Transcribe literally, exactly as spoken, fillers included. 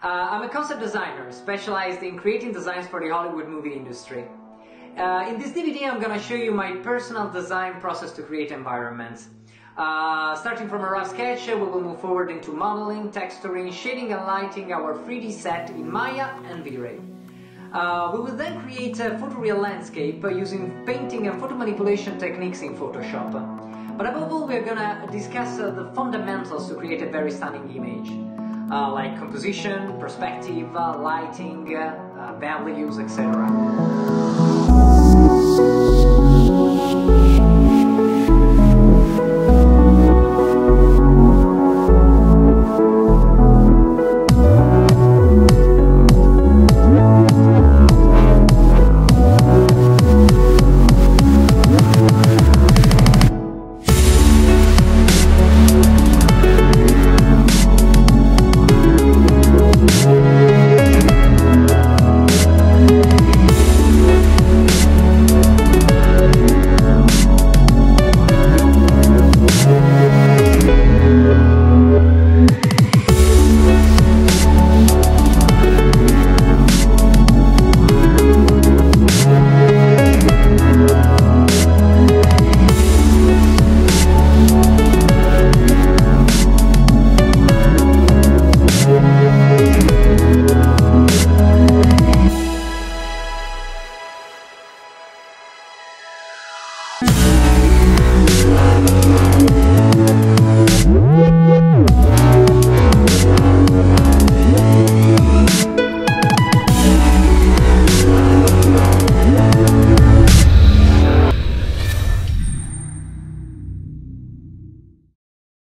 Uh, I'm a concept designer, specialized in creating designs for the Hollywood movie industry. Uh, in this D V D, I'm gonna show you my personal design process to create environments. Uh, starting from a rough sketch, we will move forward into modeling, texturing, shading and lighting our three D set in Maya and V-Ray. Uh, we will then create a photoreal landscape using painting and photo manipulation techniques in Photoshop. But above all, we're gonna discuss uh, the fundamentals to create a very stunning image, uh, like composition, perspective, uh, lighting, uh, values, et cetera.